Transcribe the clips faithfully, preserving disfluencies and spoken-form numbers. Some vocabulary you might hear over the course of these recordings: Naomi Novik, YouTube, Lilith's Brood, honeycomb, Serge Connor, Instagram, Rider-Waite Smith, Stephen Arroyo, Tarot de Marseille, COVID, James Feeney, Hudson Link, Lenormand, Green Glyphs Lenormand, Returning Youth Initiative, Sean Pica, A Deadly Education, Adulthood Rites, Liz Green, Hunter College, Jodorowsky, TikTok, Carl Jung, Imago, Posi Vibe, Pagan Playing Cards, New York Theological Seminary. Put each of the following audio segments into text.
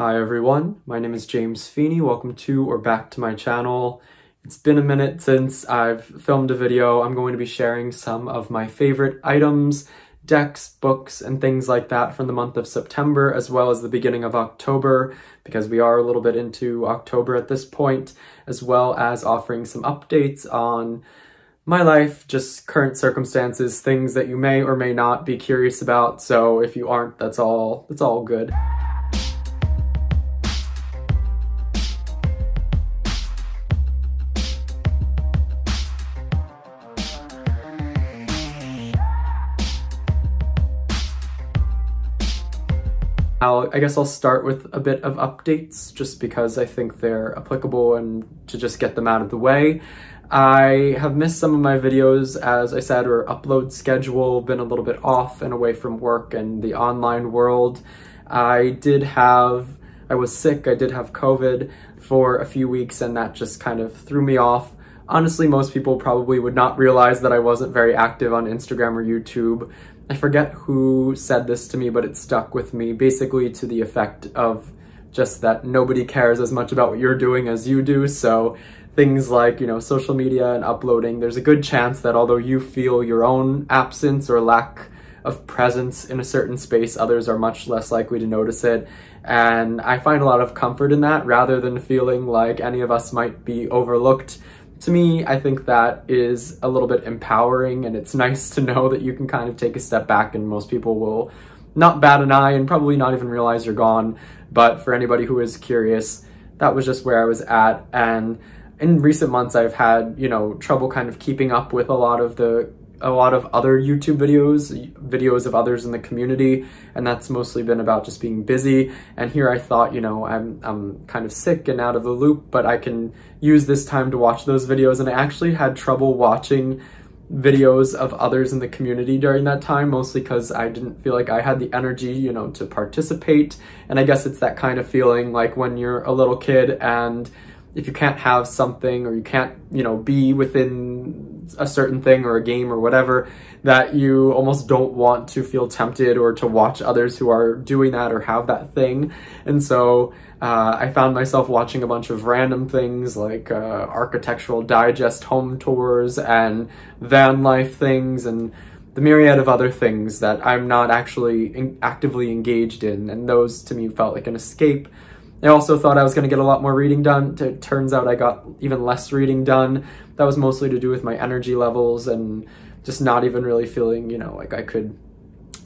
Hi everyone, my name is James Feeney. Welcome to or back to my channel. It's been a minute since I've filmed a video. I'm going to be sharing some of my favorite items, decks, books, and things like that from the month of September, as well as the beginning of October, because we are a little bit into October at this point, as well as offering some updates on my life, just current circumstances, things that you may or may not be curious about. So if you aren't, that's all, that's all good. I'll, I guess I'll start with a bit of updates just because I think they're applicable and to just get them out of the way. I have missed some of my videos, as I said, or upload schedule, been a little bit off and away from work and the online world. I did have, I was sick, I did have COVID for a few weeks and that just kind of threw me off. Honestly, most people probably would not realize that I wasn't very active on Instagram or YouTube. I forget who said this to me, but it stuck with me, basically to the effect of just that nobody cares as much about what you're doing as you do. So things like, you know, social media and uploading, there's a good chance that although you feel your own absence or lack of presence in a certain space, others are much less likely to notice it. And I find a lot of comfort in that rather than feeling like any of us might be overlooked. To me, I think that is a little bit empowering, and it's nice to know that you can kind of take a step back and most people will not bat an eye and probably not even realize you're gone. But for anybody who is curious, that was just where I was at. And in recent months, I've had, you know, trouble kind of keeping up with a lot of the a lot of other YouTube videos, videos of others in the community, and that's mostly been about just being busy. And here I thought, you know, I'm, I'm kind of sick and out of the loop, but I can use this time to watch those videos. And I actually had trouble watching videos of others in the community during that time, mostly because I didn't feel like I had the energy, you know, to participate. And I guess it's that kind of feeling like when you're a little kid and if you can't have something or you can't, you know, be within a certain thing or a game or whatever, that you almost don't want to feel tempted or to watch others who are doing that or have that thing. And so uh, I found myself watching a bunch of random things like uh, Architectural Digest home tours and van life things and the myriad of other things that I'm not actually in actively engaged in, and those to me felt like an escape. I also thought I was going to get a lot more reading done. It turns out I got even less reading done. That was mostly to do with my energy levels and just not even really feeling, you know, like I could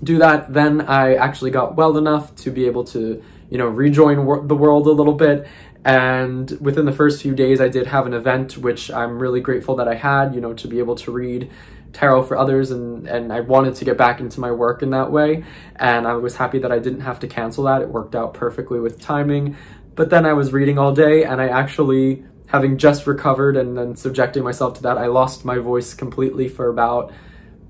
do that. Then I actually got well enough to be able to, you know, rejoin wor the world a little bit. And within the first few days, I did have an event, which I'm really grateful that I had, you know, to be able to read tarot for others, and and I wanted to get back into my work in that way, and I was happy that I didn't have to cancel that. It worked out perfectly with timing. But then I was reading all day, and I actually, having just recovered and then subjecting myself to that, I lost my voice completely for about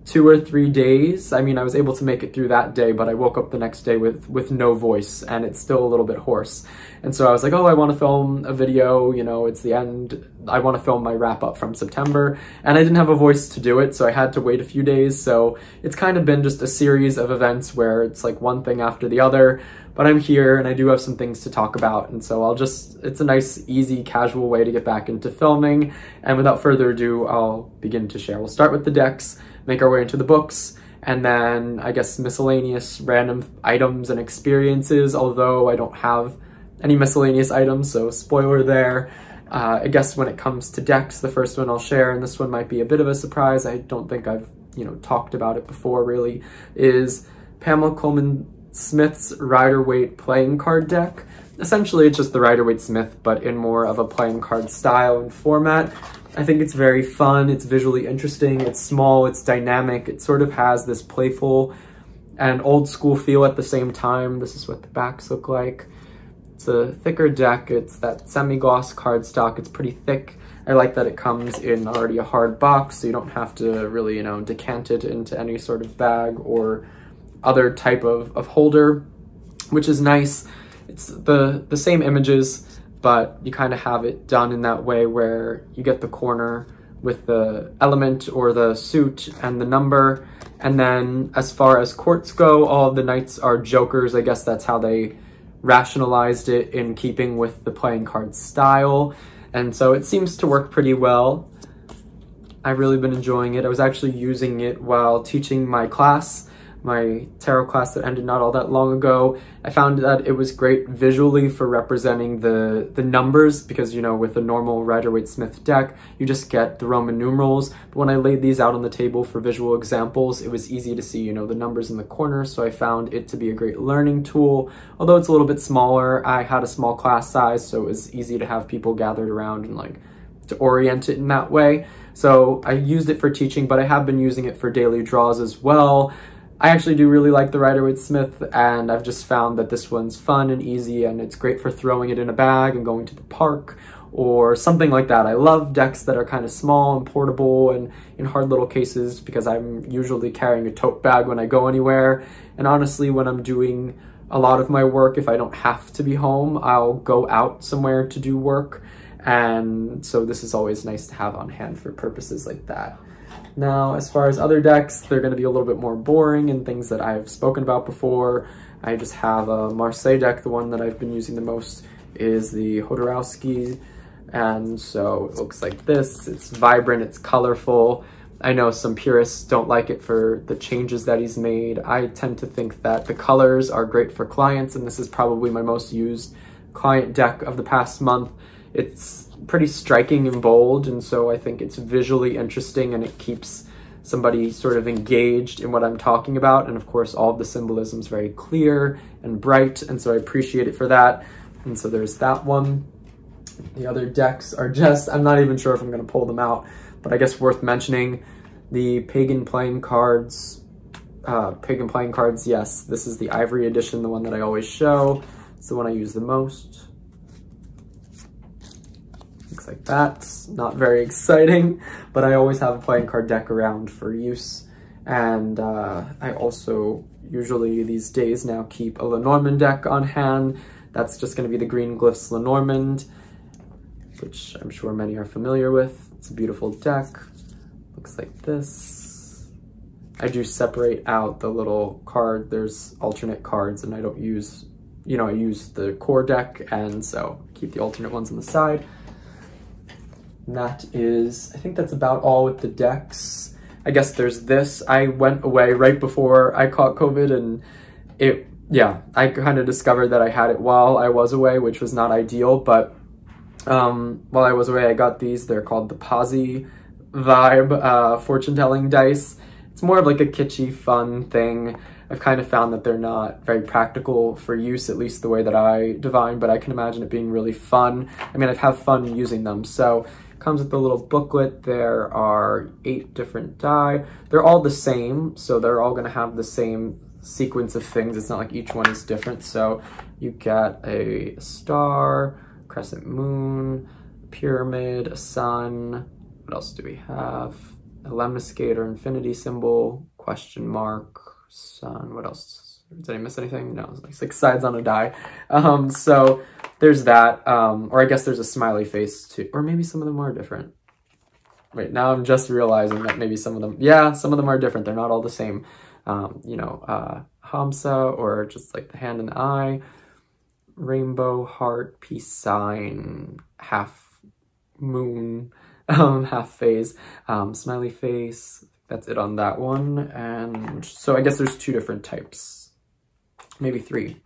two or three days. I mean, I was able to make it through that day, but I woke up the next day with with no voice, and it's still a little bit hoarse. And so I was like, oh, I want to film a video, you know, it's the end. I want to film my wrap up from September, and I didn't have a voice to do it, so I had to wait a few days. So it's kind of been just a series of events where it's like one thing after the other, but I'm here and I do have some things to talk about. And so I'll just, it's a nice, easy, casual way to get back into filming. And without further ado, I'll begin to share. We'll start with the decks, make our way into the books, and then I guess miscellaneous random items and experiences, although I don't have any miscellaneous items, so spoiler there. Uh, I guess when it comes to decks, the first one I'll share, and this one might be a bit of a surprise, I don't think I've, you know, talked about it before really, is Pamela Coleman Smith's Rider-Waite Playing Card deck. Essentially, it's just the Rider-Waite Smith, but in more of a playing card style and format. I think it's very fun, it's visually interesting, it's small, it's dynamic, it sort of has this playful and old school feel at the same time. This is what the backs look like. It's a thicker deck, it's that semi-gloss cardstock, it's pretty thick. I like that it comes in already a hard box, so you don't have to really, you know, decant it into any sort of bag or other type of, of holder, which is nice. It's the, the same images, but you kind of have it done in that way where you get the corner with the element or the suit and the number. And then as far as courts go, all of the knights are jokers. I guess that's how they rationalized it in keeping with the playing card style, and so it seems to work pretty well. I've really been enjoying it. I was actually using it while teaching my class, my tarot class that ended not all that long ago. I found that it was great visually for representing the, the numbers, because, you know, with a normal Rider-Waite Smith deck, you just get the Roman numerals. But when I laid these out on the table for visual examples, it was easy to see, you know, the numbers in the corner, so I found it to be a great learning tool. Although it's a little bit smaller, I had a small class size, so it was easy to have people gathered around and, like, to orient it in that way. So I used it for teaching, but I have been using it for daily draws as well. I actually do really like the Rider-Waite Smith, and I've just found that this one's fun and easy, and it's great for throwing it in a bag and going to the park or something like that. I love decks that are kind of small and portable and in hard little cases, because I'm usually carrying a tote bag when I go anywhere. And honestly, when I'm doing a lot of my work, if I don't have to be home, I'll go out somewhere to do work. And so this is always nice to have on hand for purposes like that. Now, as far as other decks, they're going to be a little bit more boring and things that I've spoken about before. I just have a Marseille deck. The one that I've been using the most is the Jodorowsky, and so it looks like this. It's vibrant, it's colorful. I know some purists don't like it for the changes that he's made. I tend to think that the colors are great for clients, and this is probably my most used client deck of the past month. It's pretty striking and bold, and so I think it's visually interesting, and it keeps somebody sort of engaged in what I'm talking about. And of course, all of the symbolism is very clear and bright, and so I appreciate it for that. And so there's that one. The other decks are just, I'm not even sure if I'm going to pull them out, but I guess worth mentioning the Pagan Playing Cards. Uh, Pagan Playing Cards, yes, this is the Ivory edition, the one that I always show. It's the one I use the most. Looks like that. Not very exciting, but I always have a playing card deck around for use. And uh, I also usually these days now keep a Lenormand deck on hand. That's just going to be the Green Glyphs Lenormand, which I'm sure many are familiar with. It's a beautiful deck. Looks like this. I do separate out the little card. There's alternate cards, and I don't use, you know, I use the core deck, and so keep the alternate ones on the side. And that is, I think that's about all with the decks. I guess there's this. I went away right before I caught COVID, and it, yeah, I kind of discovered that I had it while I was away, which was not ideal, but um, while I was away, I got these. They're called the Posi Vibe uh, fortune-telling dice. It's more of like a kitschy, fun thing. I've kind of found that they're not very practical for use, at least the way that I divine, but I can imagine it being really fun. I mean, I've had fun using them, so... Comes with a little booklet. There are eight different die. They're all the same, so they're all going to have the same sequence of things. It's not like each one is different. So you get a star, crescent moon, pyramid, a sun. What else do we have? A lemniscate or infinity symbol, question mark, sun. What else? Did I miss anything? No, it's like six sides on a die. Um, so there's that, um, or I guess there's a smiley face too, or maybe some of them are different. Right now I'm just realizing that maybe some of them, yeah, some of them are different. They're not all the same, um, you know, uh, Hamsa, or just like the hand and the eye, rainbow, heart, peace sign, half moon, um, half phase, um, smiley face. That's it on that one. And so I guess there's two different types, maybe three.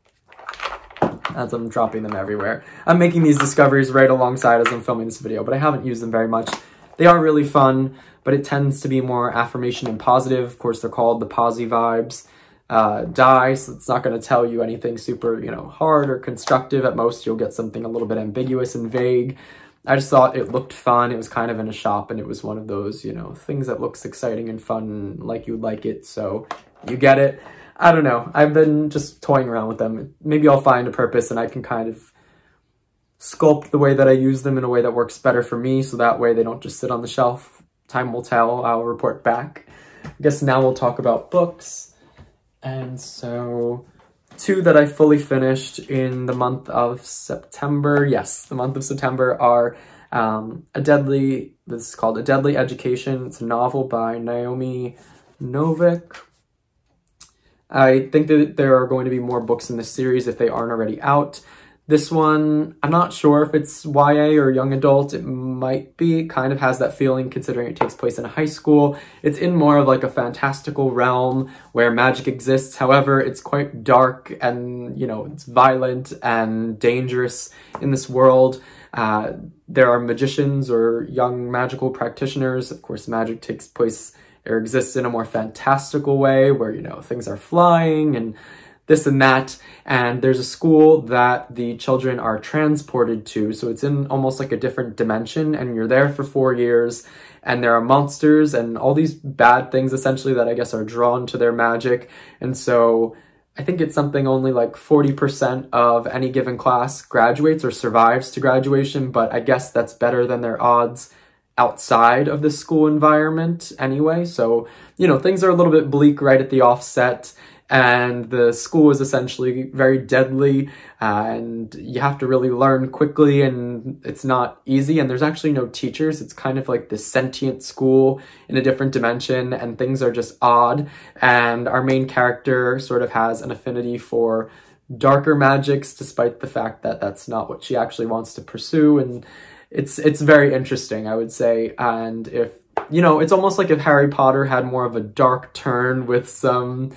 As I'm dropping them everywhere. I'm making these discoveries right alongside as I'm filming this video, but I haven't used them very much. They are really fun, but it tends to be more affirmation and positive. Of course, they're called the Posi Vibes uh, die, so it's not going to tell you anything super, you know, hard or constructive. At most, you'll get something a little bit ambiguous and vague. I just thought it looked fun. It was kind of in a shop, and it was one of those, you know, things that looks exciting and fun, like you'd like it, so you get it. I don't know. I've been just toying around with them. Maybe I'll find a purpose, and I can kind of sculpt the way that I use them in a way that works better for me, so that way they don't just sit on the shelf. Time will tell. I'll report back. I guess now we'll talk about books. And so two that I fully finished in the month of September. Yes, the month of September are um, A Deadly... This is called A Deadly Education. It's a novel by Naomi Novik. I think that there are going to be more books in this series if they aren't already out. This one, I'm not sure if it's Y A or young adult. It might be. It kind of has that feeling considering it takes place in high school. It's in more of like a fantastical realm where magic exists. However, it's quite dark and, you know, it's violent and dangerous in this world. Uh, there are magicians or young magical practitioners. Of course, magic takes place or exists in a more fantastical way where, you know, things are flying and this and that, and there's a school that the children are transported to, so it's in almost like a different dimension, and you're there for four years, and there are monsters and all these bad things, essentially, that I guess are drawn to their magic, and so I think it's something only like forty percent of any given class graduates or survives to graduation, but I guess that's better than their odds outside of the school environment anyway, so, you know, things are a little bit bleak right at the offset, and the school is essentially very deadly, uh, and you have to really learn quickly, and it's not easy, and there's actually no teachers. It's kind of like this sentient school in a different dimension, and things are just odd, and our main character sort of has an affinity for darker magics, despite the fact that that's not what she actually wants to pursue, and it's, it's very interesting, I would say, and if, you know, it's almost like if Harry Potter had more of a dark turn with some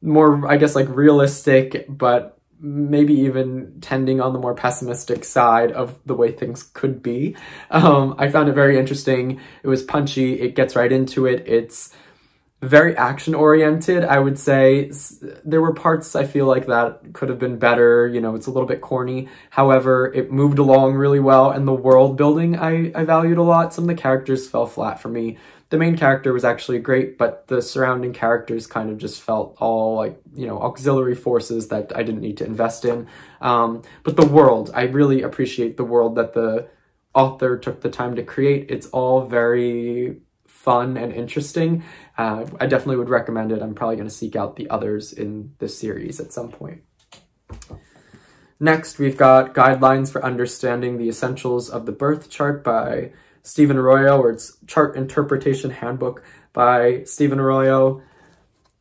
more, I guess, like realistic, but maybe even tending on the more pessimistic side of the way things could be. Um, I found it very interesting. It was punchy. It gets right into it. It's very action-oriented, I would say. There were parts I feel like that could have been better. You know, it's a little bit corny. However, it moved along really well, and the world building I, I valued a lot. Some of the characters fell flat for me. The main character was actually great, but the surrounding characters kind of just felt all like, you know, auxiliary forces that I didn't need to invest in. Um, but the world, I really appreciate the world that the author took the time to create. It's all very fun and interesting. Uh, I definitely would recommend it. I'm probably going to seek out the others in this series at some point. Next, we've got Guidelines for Understanding the Essentials of the Birth Chart by Stephen Arroyo, or it's Chart Interpretation Handbook by Stephen Arroyo.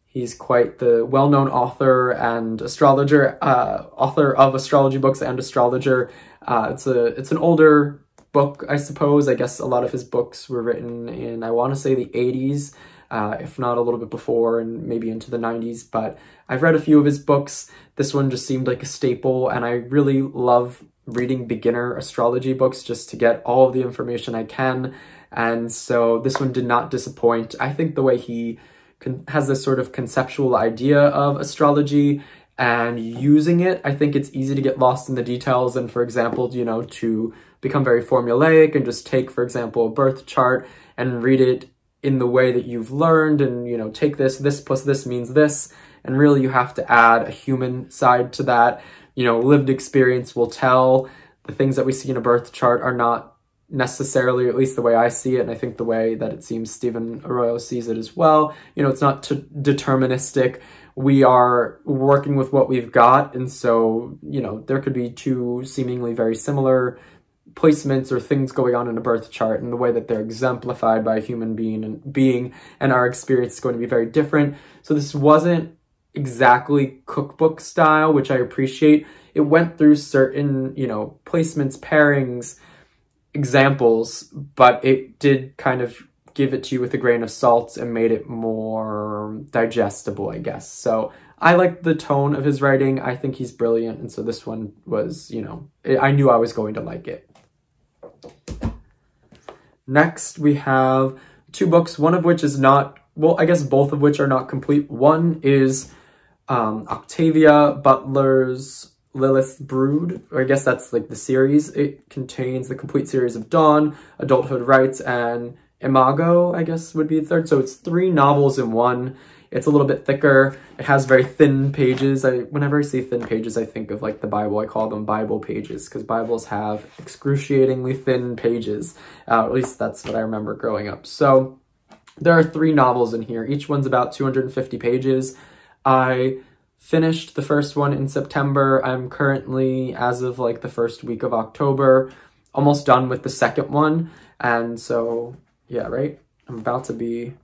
He's quite the well-known author and astrologer, uh, author of astrology books and astrologer. Uh, it's a it's an older book, I suppose. I guess a lot of his books were written in, I want to say, the eighties, uh, if not a little bit before, and maybe into the nineties. But I've read a few of his books. This one just seemed like a staple, and I really love reading beginner astrology books just to get all of the information I can, and so this one did not disappoint. I think the way he con has this sort of conceptual idea of astrology and using it, I think it's easy to get lost in the details and, for example, you know, to become very formulaic and just take, for example, a birth chart and read it in the way that you've learned and, you know, take this, this plus this means this, and really you have to add a human side to that. You know, lived experience will tell. The things that we see in a birth chart are not necessarily, at least the way I see it, and I think the way that it seems Stephen Arroyo sees it as well, you know, it's not deterministic. We are working with what we've got, and so, you know, there could be two seemingly very similar placements or things going on in a birth chart, and the way that they're exemplified by a human being and, being, and our experience is going to be very different. So this wasn't exactly cookbook style, which I appreciate. It went through certain, you know, placements, pairings, examples, but it did kind of give it to you with a grain of salt and made it more digestible, I guess. So I like the tone of his writing. I think he's brilliant, and so this one was, you know, I knew I was going to like it. Next, we have two books, one of which is not, well, I guess both of which are not complete. One is Um, Octavia Butler's Lilith's Brood, or I guess that's like the series. It contains the complete series of Dawn, Adulthood Rites, and Imago, I guess would be the third. So it's three novels in one. It's a little bit thicker. It has very thin pages. I, whenever I see thin pages, I think of like the Bible. I call them Bible pages because Bibles have excruciatingly thin pages. Uh, at least that's what I remember growing up. So there are three novels in here. Each one's about two hundred fifty pages. I finished the first one in September. I'm currently, as of like the first week of October, almost done with the second one. And so, yeah, right? I'm about to be,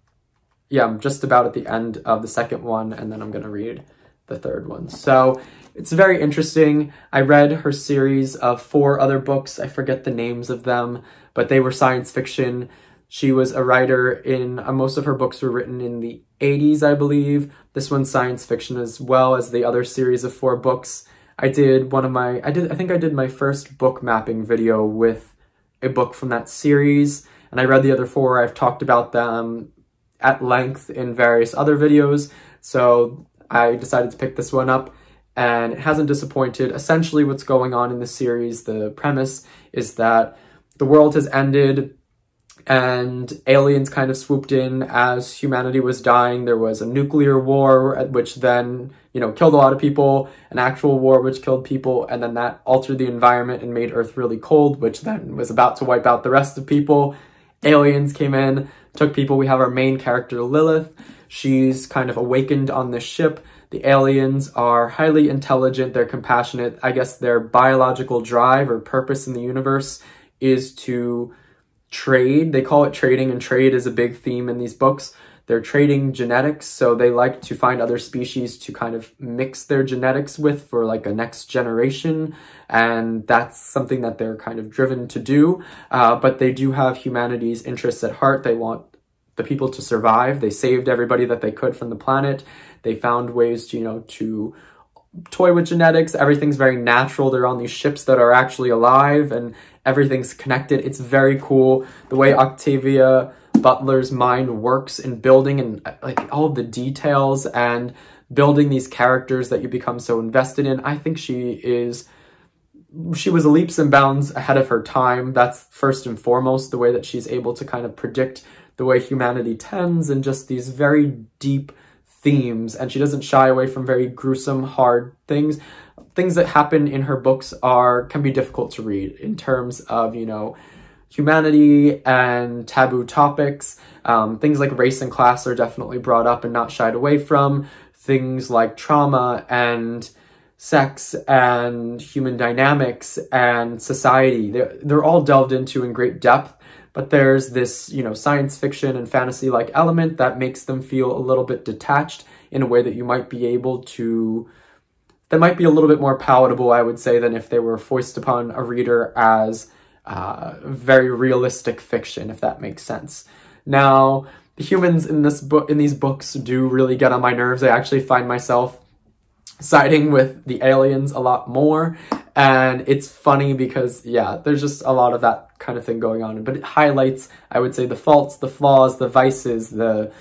yeah, I'm just about at the end of the second one, and then I'm going to read the third one. So it's very interesting. I read her series of four other books. I forget the names of them, but they were science fiction. She was a writer in, uh, most of her books were written in the eighties, I believe. This one's science fiction as well as the other series of four books. I did one of my, I did, I think I did my first book mapping video with a book from that series, and I read the other four. I've talked about them at length in various other videos, so I decided to pick this one up, and it hasn't disappointed. Essentially, what's going on in the series, the premise, is that the world has ended and aliens kind of swooped in as humanity was dying. There was a nuclear war, which then, you know, killed a lot of people, an actual war which killed people, and then that altered the environment and made Earth really cold, which then was about to wipe out the rest of people. Aliens came in, took people. We have our main character, Lilith. She's kind of awakened on this ship. The aliens are highly intelligent, they're compassionate. I guess their biological drive or purpose in the universe is to trade. They call it trading, and trade is a big theme in these books. They're trading genetics, so they like to find other species to kind of mix their genetics with for like a next generation, and that's something that they're kind of driven to do, uh, but they do have humanity's interests at heart. They want the people to survive. They saved everybody that they could from the planet. They found ways to, you know, to toy with genetics. Everything's very natural. They're on these ships that are actually alive and everything's connected. It's very cool. The way Octavia Butler's mind works in building and like all the details and building these characters that you become so invested in. I think she is, she was leaps and bounds ahead of her time. That's first and foremost, the way that she's able to kind of predict the way humanity tends and just these very deep themes, and she doesn't shy away from very gruesome, hard things. Things that happen in her books are can be difficult to read in terms of, you know, humanity and taboo topics. Um, things like race and class are definitely brought up and not shied away from. Things like trauma and sex and human dynamics and society. They're, they're all delved into in great depth. But there's this, you know, science fiction and fantasy-like element that makes them feel a little bit detached in a way that you might be able to, that might be a little bit more palatable, I would say, than if they were foisted upon a reader as uh, very realistic fiction, if that makes sense. Now, the humans in this book, in these books, do really get on my nerves. I actually find myself siding with the aliens a lot more. And it's funny because, yeah, there's just a lot of that kind of thing going on. But it highlights, I would say, the faults, the flaws, the vices, the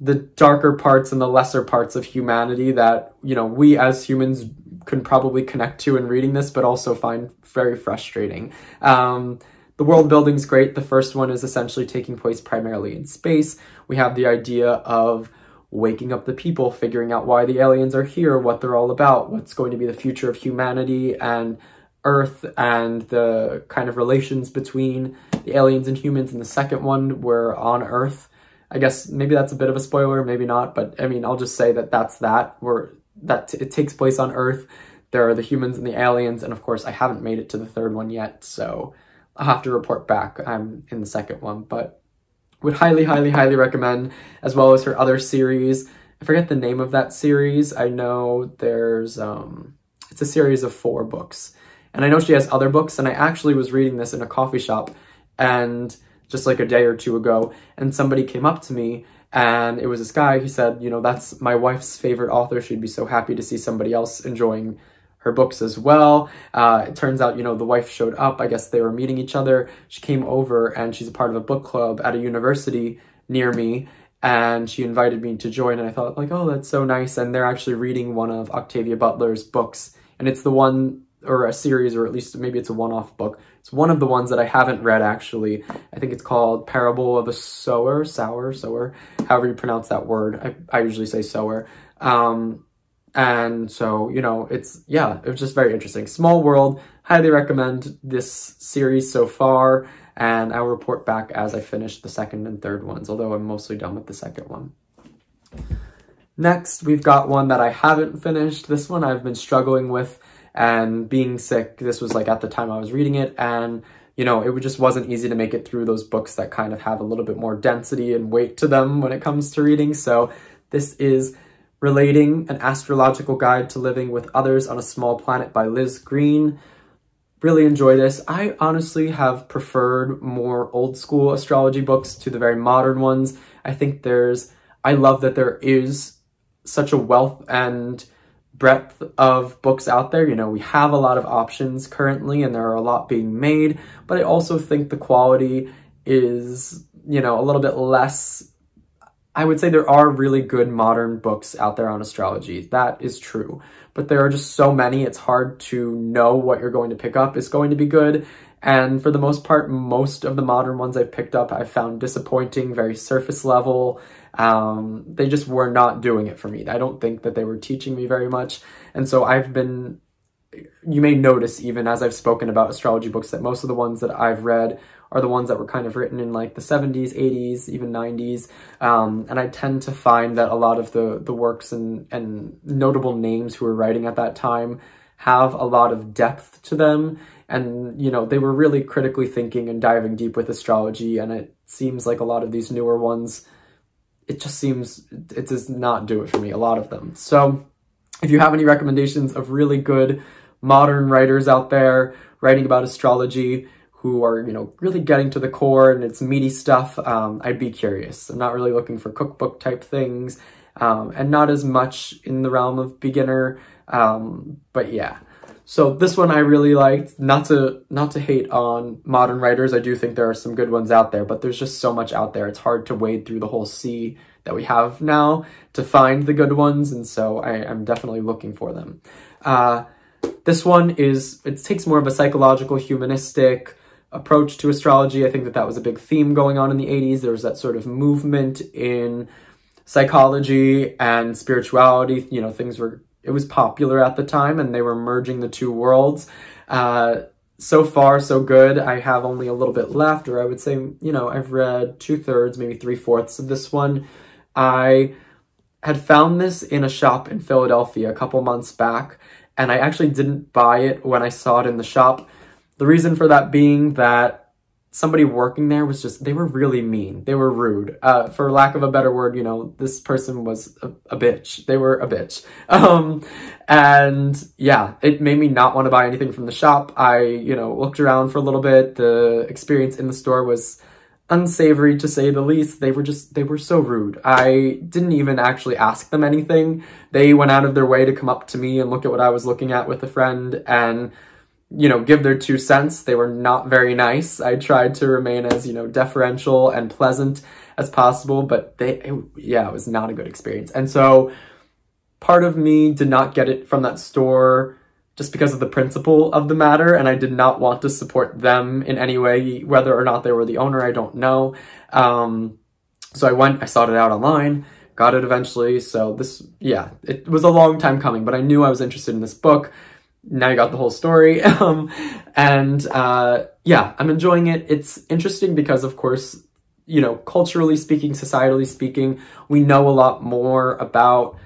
the darker parts and the lesser parts of humanity that, you know, we as humans can probably connect to in reading this, but also find very frustrating. Um, the world building's great. The first one is essentially taking place primarily in space. We have the idea of waking up the people, figuring out why the aliens are here, what they're all about, what's going to be the future of humanity and Earth, and the kind of relations between the aliens and humans. In the second one, we're on Earth. I guess maybe that's a bit of a spoiler, maybe not, but I mean, I'll just say that that's that. We're, that it takes place on Earth. There are the humans and the aliens, and of course, I haven't made it to the third one yet, so I'll have to report back. I'm in the second one, but would highly, highly, highly recommend, as well as her other series. I forget the name of that series. I know there's, um, it's a series of four books. And I know she has other books, and I actually was reading this in a coffee shop, and just like a day or two ago, and somebody came up to me, and it was this guy. He said, you know, that's my wife's favorite author. She'd be so happy to see somebody else enjoying her books as well. Uh, it turns out, you know, the wife showed up. I guess they were meeting each other. She came over, and she's a part of a book club at a university near me, and she invited me to join, and I thought, like, oh, that's so nice. And they're actually reading one of Octavia Butler's books, and it's the one, or a series, or at least maybe it's a one-off book. It's one of the ones that I haven't read, actually. I think it's called Parable of the Sower, Sour, Sower, however you pronounce that word. I, I usually say Sower. Um, And so, you know, it's, yeah, it was just very interesting. Small world, highly recommend this series so far, and I'll report back as I finish the second and third ones, although I'm mostly done with the second one. Next, we've got one that I haven't finished. This one I've been struggling with and being sick. This was like at the time I was reading it, and you know, it just wasn't easy to make it through those books that kind of have a little bit more density and weight to them when it comes to reading. So this is Relating an Astrological Guide to Living with Others on a Small Planet by Liz Green. Really enjoy this. I honestly have preferred more old school astrology books to the very modern ones. I think there's, I love that there is such a wealth and breadth of books out there. You know, we have a lot of options currently and there are a lot being made, but I also think the quality is, you know, a little bit less. I would say there are really good modern books out there on astrology. That is true. But there are just so many, it's hard to know what you're going to pick up is going to be good. And for the most part, most of the modern ones I've picked up, I've found disappointing, very surface level. Um, they just were not doing it for me. I don't think that they were teaching me very much. And so I've been, you may notice even as I've spoken about astrology books that most of the ones that I've read are the ones that were kind of written in like the seventies, eighties, even nineties. Um, and I tend to find that a lot of the, the works and, and notable names who were writing at that time have a lot of depth to them. And, you know, they were really critically thinking and diving deep with astrology. And it seems like a lot of these newer ones, it just seems, it does not do it for me, a lot of them. So if you have any recommendations of really good modern writers out there writing about astrology, who are, you know, really getting to the core and it's meaty stuff, um, I'd be curious. I'm not really looking for cookbook type things, um, and not as much in the realm of beginner, um, but yeah. So this one I really liked. Not to, not to hate on modern writers, I do think there are some good ones out there, but there's just so much out there. It's hard to wade through the whole sea that we have now to find the good ones, and so I, I'm definitely looking for them. Uh, this one is, it takes more of a psychological, humanistic approach to astrology. I think that that was a big theme going on in the eighties. There was that sort of movement in psychology and spirituality. You know, things were, it was popular at the time and they were merging the two worlds. Uh, so far, so good. I have only a little bit left, or I would say, you know, I've read two thirds, maybe three fourths of this one. I had found this in a shop in Philadelphia a couple months back, and I actually didn't buy it when I saw it in the shop. The reason for that being that somebody working there was just, they were really mean. They were rude. Uh, for lack of a better word, you know, this person was a, a bitch. They were a bitch. Um, and yeah, it made me not want to buy anything from the shop. I, you know, looked around for a little bit. The experience in the store was unsavory to say the least. They were just, they were so rude. I didn't even actually ask them anything. They went out of their way to come up to me and look at what I was looking at with a friend and, you know, give their two cents. They were not very nice. I tried to remain as, you know, deferential and pleasant as possible, but they, it, yeah, it was not a good experience. And so part of me did not get it from that store just because of the principle of the matter. And I did not want to support them in any way, whether or not they were the owner, I don't know. Um, so I went, I sought it out online, got it eventually. So this, yeah, it was a long time coming, but I knew I was interested in this book. Now you got the whole story. Um, and uh, yeah, I'm enjoying it. It's interesting because, of course, you know, culturally speaking, societally speaking, we know a lot more about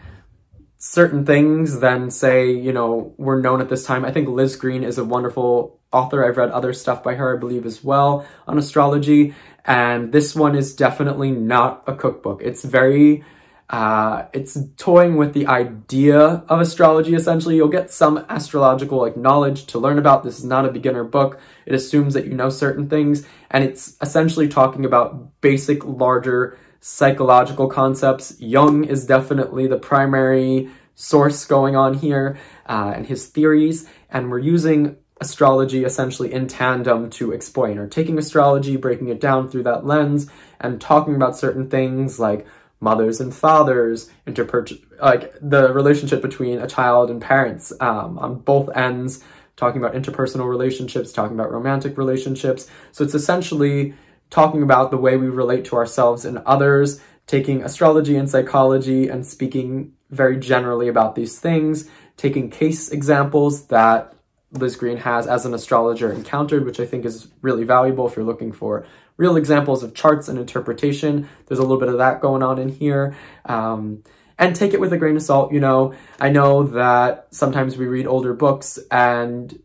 certain things than, say, you know, were known at this time. I think Liz Green is a wonderful author. I've read other stuff by her, I believe, as well on astrology. And this one is definitely not a cookbook. It's very... Uh, it's toying with the idea of astrology, essentially. You'll get some astrological like knowledge to learn about. This is not a beginner book. It assumes that you know certain things, and it's essentially talking about basic, larger psychological concepts. Jung is definitely the primary source going on here, uh, and his theories, and we're using astrology essentially in tandem to explain, or taking astrology, breaking it down through that lens, and talking about certain things like mothers and fathers, interper- like the relationship between a child and parents, um, on both ends, talking about interpersonal relationships, talking about romantic relationships. So it's essentially talking about the way we relate to ourselves and others, taking astrology and psychology and speaking very generally about these things, taking case examples that Liz Green has as an astrologer encountered, which I think is really valuable if you're looking for real examples of charts and interpretation. There's a little bit of that going on in here. Um, and take it with a grain of salt, you know. I know that sometimes we read older books and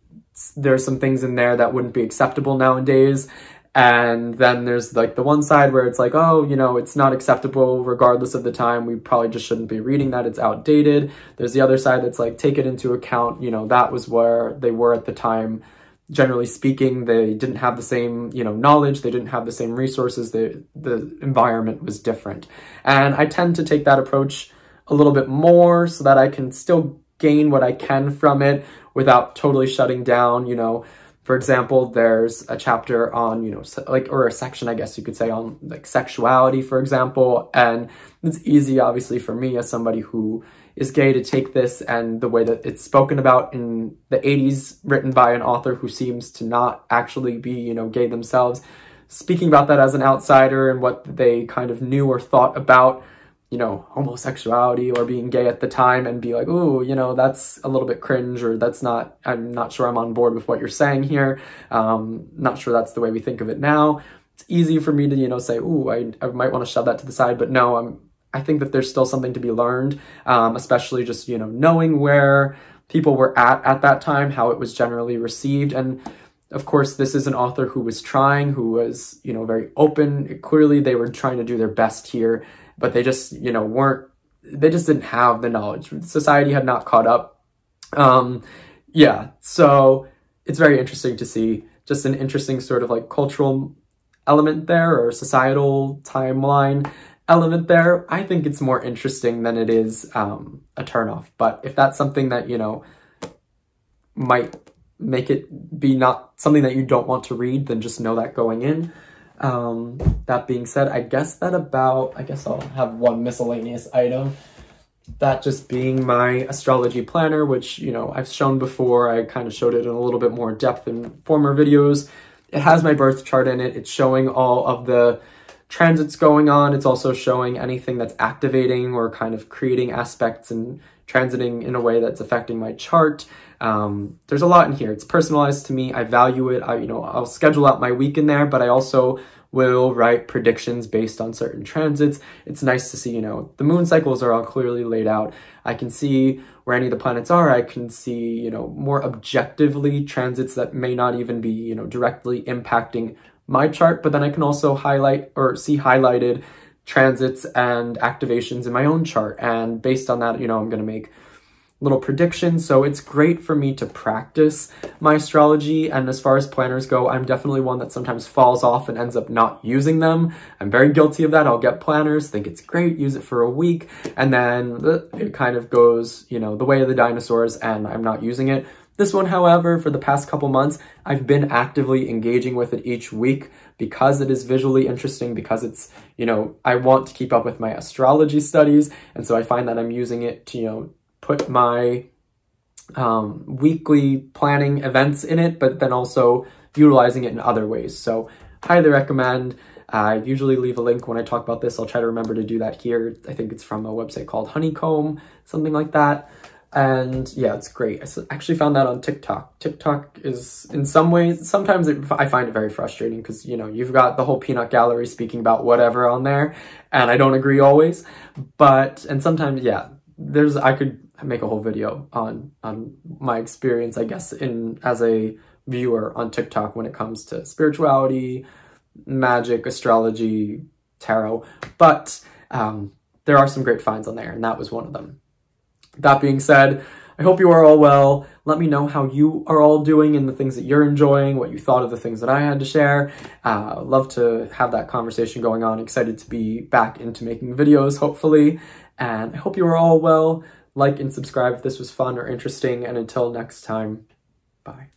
there's some things in there that wouldn't be acceptable nowadays. And then there's like the one side where it's like, oh, you know, it's not acceptable regardless of the time. We probably just shouldn't be reading that. It's outdated. There's the other side that's like, take it into account. You know, that was where they were at the time. Generally speaking, they didn't have the same, you know, knowledge. They didn't have the same resources. The, the environment was different. And I tend to take that approach a little bit more so that I can still gain what I can from it without totally shutting down, you know. For example, there's a chapter on, you know, like, or a section, I guess you could say, on like sexuality, for example. And it's easy, obviously, for me as somebody who is gay to take this and the way that it's spoken about in the eighties, written by an author who seems to not actually be, you know, gay themselves, speaking about that as an outsider and what they kind of knew or thought about, you know, homosexuality or being gay at the time, and be like, ooh, you know, that's a little bit cringe, or that's not, I'm not sure I'm on board with what you're saying here. Um, not sure that's the way we think of it now. It's easy for me to, you know, say, ooh, I, I might want to shove that to the side, but no, I'm, I think that there's still something to be learned, um, especially just, you know, knowing where people were at at that time, how it was generally received. And of course, this is an author who was trying, who was, you know, very open. Clearly they were trying to do their best here, but they just, you know, weren't, they just didn't have the knowledge. Society had not caught up. Um, yeah, so it's very interesting to see, just an interesting sort of like cultural element there, or societal timeline element there. I think it's more interesting than it is um, a turnoff. But if that's something that, you know, might make it be not something that you don't want to read, then just know that going in. Um, that being said, I guess that about, I guess I'll have one miscellaneous item, that just being my astrology planner, which, you know, I've shown before. I kind of showed it in a little bit more depth in former videos. It has my birth chart in it. It's showing all of the transits going on. It's also showing anything that's activating or kind of creating aspects and transiting in a way that's affecting my chart. Um, there's a lot in here. It's personalized to me. I value it. I, you know, I'll schedule out my week in there, but I also will write predictions based on certain transits. It's nice to see, you know, the moon cycles are all clearly laid out. I can see where any of the planets are. I can see, you know, more objectively transits that may not even be, you know, directly impacting my chart, but then I can also highlight or see highlighted transits and activations in my own chart. And based on that, you know, I'm going to make little predictions. So it's great for me to practice my astrology. And as far as planners go, I'm definitely one that sometimes falls off and ends up not using them. I'm very guilty of that. I'll get planners, think it's great, use it for a week, and then it kind of goes, you know, the way of the dinosaurs, and I'm not using it. This one, however, for the past couple months, I've been actively engaging with it each week because it is visually interesting, because it's, you know, I want to keep up with my astrology studies. And so I find that I'm using it to, you know, put my um, weekly planning events in it, but then also utilizing it in other ways. So highly recommend. I usually leave a link when I talk about this. I'll try to remember to do that here. I think it's from a website called Honeycomb, something like that. And yeah, it's great. I actually found that on TikTok. TikTok is, in some ways, sometimes it, I find it very frustrating because, you know, you've got the whole peanut gallery speaking about whatever on there, and I don't agree always. But, and sometimes, yeah, there's, I could make a whole video on, on my experience, I guess, in as a viewer on TikTok when it comes to spirituality, magic, astrology, tarot. But um, there are some great finds on there, and that was one of them. That being said, I hope you are all well. Let me know how you are all doing and the things that you're enjoying, what you thought of the things that I had to share. Uh, love to have that conversation going on. Excited to be back into making videos, hopefully. And I hope you are all well. Like and subscribe if this was fun or interesting. And until next time, bye.